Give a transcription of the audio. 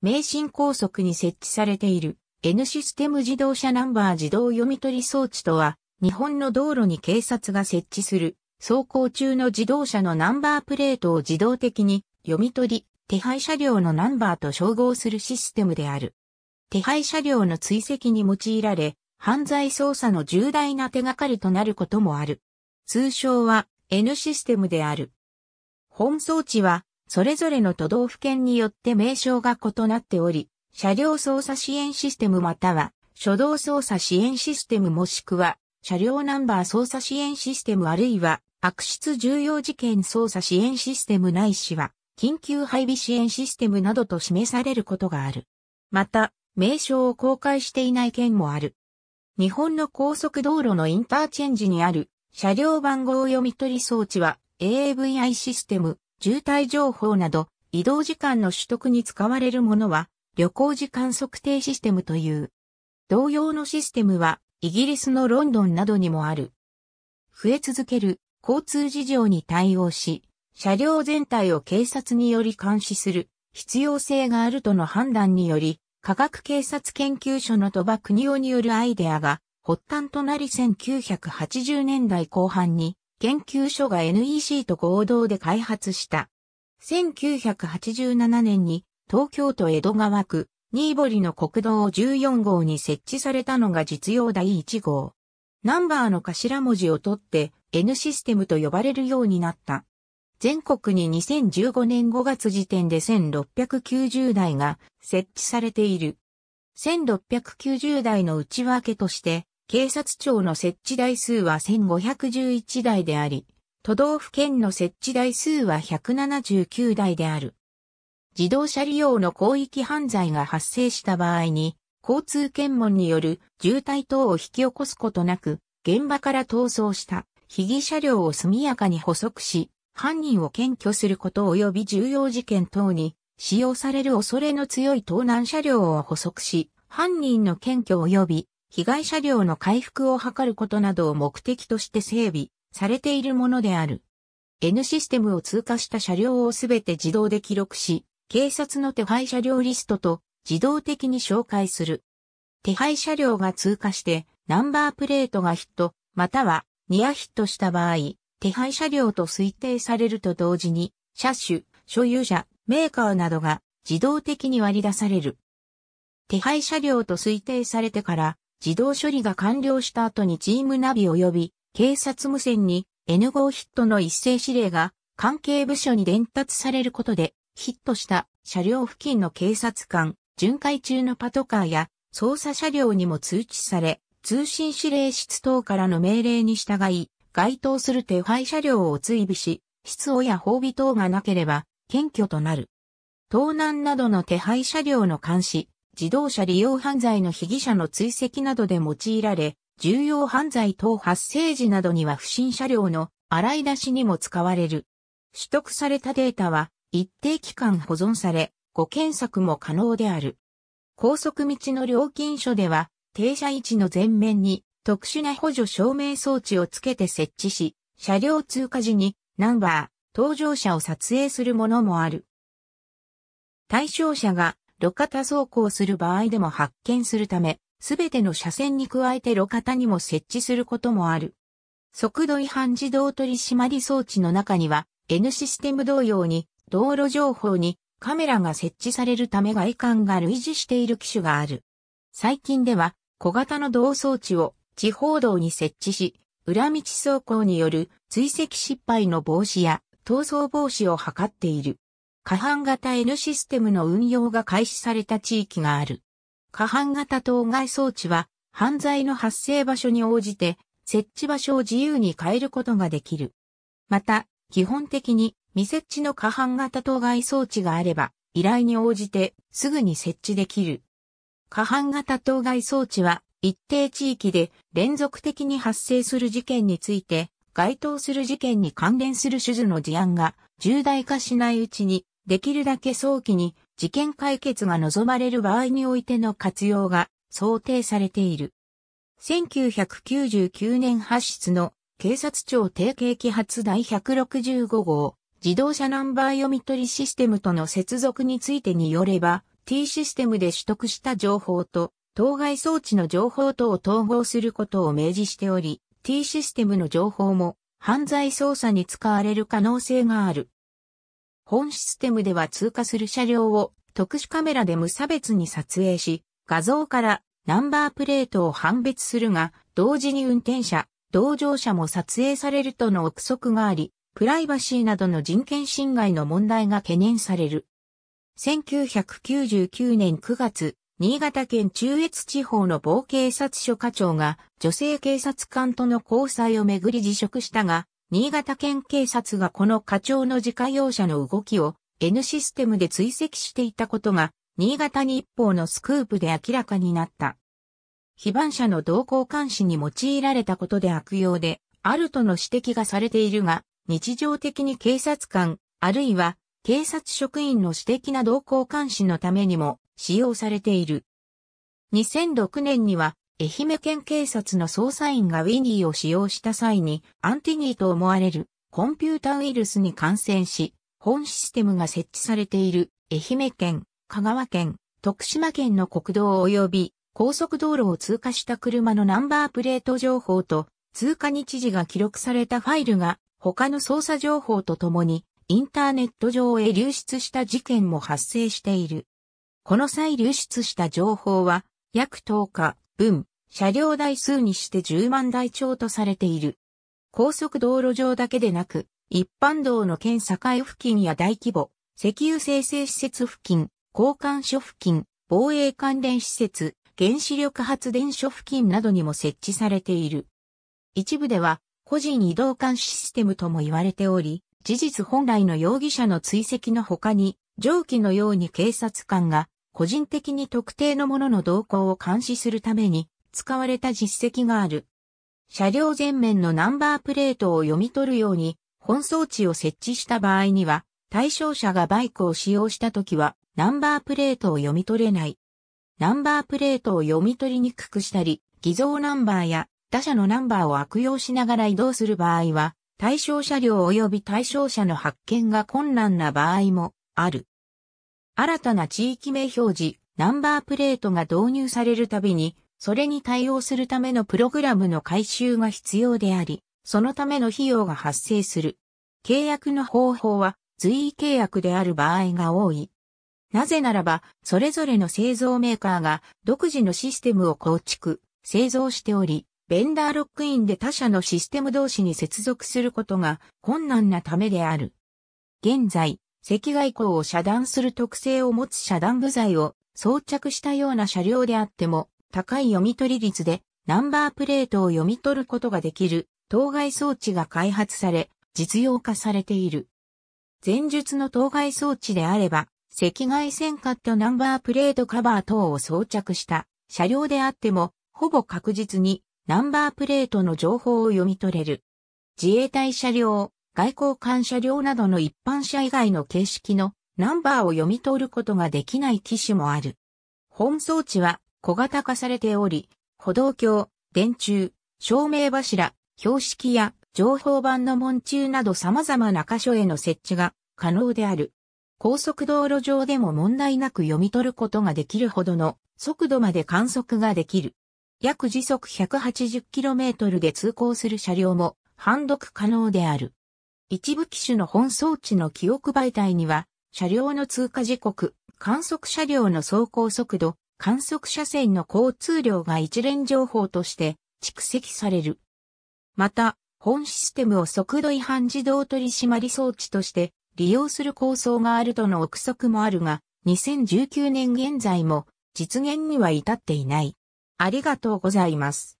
名神高速に設置されている N システム自動車ナンバー自動読み取り装置とは、日本の道路に警察が設置する走行中の自動車のナンバープレートを自動的に読み取り、手配車両のナンバーと照合するシステムである。手配車両の追跡に用いられ、犯罪捜査の重大な手がかりとなることもある。通称は N システムである。本装置は、それぞれの都道府県によって名称が異なっており、車両操作支援システムまたは、初動操作支援システムもしくは、車両ナンバー操作支援システムあるいは、悪質重要事件捜査支援システムないしは、緊急配備支援システムなどと示されることがある。また、名称を公開していない県もある。日本の高速道路のインターチェンジにある、車両番号読み取り装置は、AAVI システム、渋滞情報など、移動時間の取得に使われるものは、旅行時間測定システムという。同様のシステムは、イギリスのロンドンなどにもある。増え続ける交通事情に対応し、車両全体を警察により監視する必要性があるとの判断により、科学警察研究所の鳥羽邦夫によるアイデアが発端となり1980年代後半に研究所が NEC と合同で開発した。1987年に東京都江戸川区新堀の国道14号に設置されたのが実用第1号。ナンバーの頭文字を取って N システムと呼ばれるようになった。全国に2015年5月時点で1690台が設置されている。1690台の内訳として、警察庁の設置台数は1511台であり、都道府県の設置台数は179台である。自動車利用の広域犯罪が発生した場合に、交通検問による渋滞等を引き起こすことなく、現場から逃走した被疑車両を速やかに捕捉し、犯人を検挙すること及び重要事件等に使用される恐れの強い盗難車両を捕捉し、犯人の検挙及び被害車両の回復を図ることなどを目的として整備されているものである。N システムを通過した車両をすべて自動で記録し、警察の手配車両リストと自動的に照会する。手配車両が通過してナンバープレートがヒット、またはニアヒットした場合、手配車両と推定されると同時に、車種、所有者、メーカーなどが自動的に割り出される。手配車両と推定されてから、自動処理が完了した後にチームナビ及び警察無線に N5 ヒットの一斉指令が関係部署に伝達されることで、ヒットした車両付近の警察官、巡回中のパトカーや捜査車両にも通知され、通信指令室等からの命令に従い、該当する手配車両を追尾し、失追や包尾等がなければ、検挙となる。盗難などの手配車両の監視、自動車利用犯罪の被疑者の追跡などで用いられ、重要犯罪等発生時などには不審車両の洗い出しにも使われる。取得されたデータは、一定期間保存され、誤検索も可能である。高速道の料金所では、停車位置の前面に、特殊な補助照明装置をつけて設置し、車両通過時にナンバー、搭乗者を撮影するものもある。対象者が路肩走行する場合でも発見するため、すべての車線に加えて路肩にも設置することもある。速度違反自動取締装置の中には、N システム同様に、道路情報にカメラが設置されるため外観が類似している機種がある。最近では、小型の同装置を、地方道に設置し、裏道走行による追跡失敗の防止や逃走防止を図っている。可搬型 N システムの運用が開始された地域がある。可搬型当該装置は犯罪の発生場所に応じて設置場所を自由に変えることができる。また、基本的に未設置の可搬型当該装置があれば依頼に応じてすぐに設置できる。可搬型当該装置は一定地域で連続的に発生する事件について、該当する事件に関連する種々の事案が重大化しないうちに、できるだけ早期に事件解決が望まれる場合においての活用が想定されている。1999年発出の警察庁提携規発第165号自動車ナンバー読み取りシステムとの接続についてによれば、T システムで取得した情報と当該装置の情報等を統合することを明示しており、T システムの情報も犯罪捜査に使われる可能性がある。本システムでは通過する車両を特殊カメラで無差別に撮影し、画像からナンバープレートを判別するが、同時に運転者、同乗者も撮影されるとの憶測があり、プライバシーなどの人権侵害の問題が懸念される。1999年9月、新潟県中越地方の某警察署課長が女性警察官との交際をめぐり辞職したが、新潟県警察がこの課長の自家用車の動きを N システムで追跡していたことが、新潟日報のスクープで明らかになった。非番車の動向監視に用いられたことで悪用で、あるとの指摘がされているが、日常的に警察官、あるいは警察職員の私的な動向監視のためにも使用されている。2006年には、愛媛県警察の捜査員がウィニーを使用した際にアンティニーと思われるコンピュータウイルスに感染し、本システムが設置されている愛媛県、香川県、徳島県の国道及び高速道路を通過した車のナンバープレート情報と通過日時が記録されたファイルが他の捜査情報とともにインターネット上へ流出した事件も発生している。この際流出した情報は約10日分。車両台数にして10万台超とされている。高速道路上だけでなく、一般道の県境付近や大規模、石油精製施設付近、交換所付近、防衛関連施設、原子力発電所付近などにも設置されている。一部では、個人移動監視システムとも言われており、事実本来の容疑者の追跡の他に、上記のように警察官が、個人的に特定のものの動向を監視するために、使われた実績がある。車両前面のナンバープレートを読み取るように本装置を設置した場合には対象者がバイクを使用したときはナンバープレートを読み取れない。ナンバープレートを読み取りにくくしたり偽造ナンバーや他社のナンバーを悪用しながら移動する場合は対象車両及び対象者の発見が困難な場合もある。新たな地域名表示、ナンバープレートが導入されるたびにそれに対応するためのプログラムの改修が必要であり、そのための費用が発生する。契約の方法は随意契約である場合が多い。なぜならば、それぞれの製造メーカーが独自のシステムを構築、製造しており、ベンダーロックインで他社のシステム同士に接続することが困難なためである。現在、赤外光を遮断する特性を持つ遮断部材を装着したような車両であっても、高い読み取り率でナンバープレートを読み取ることができる当該装置が開発され実用化されている。前述の当該装置であれば赤外線カットナンバープレートカバー等を装着した車両であってもほぼ確実にナンバープレートの情報を読み取れる。自衛隊車両、外交官車両などの一般車以外の形式のナンバーを読み取ることができない機種もある。本装置は小型化されており、歩道橋、電柱、照明柱、標識や情報板の門柱など様々な箇所への設置が可能である。高速道路上でも問題なく読み取ることができるほどの速度まで観測ができる。約時速 180km で通行する車両も判読可能である。一部機種の本装置の記憶媒体には、車両の通過時刻、観測車両の走行速度、観測車線の交通量が一連情報として蓄積される。また、本システムを速度違反自動取締装置として利用する構想があるとの憶測もあるが、2019年現在も実現には至っていない。ありがとうございます。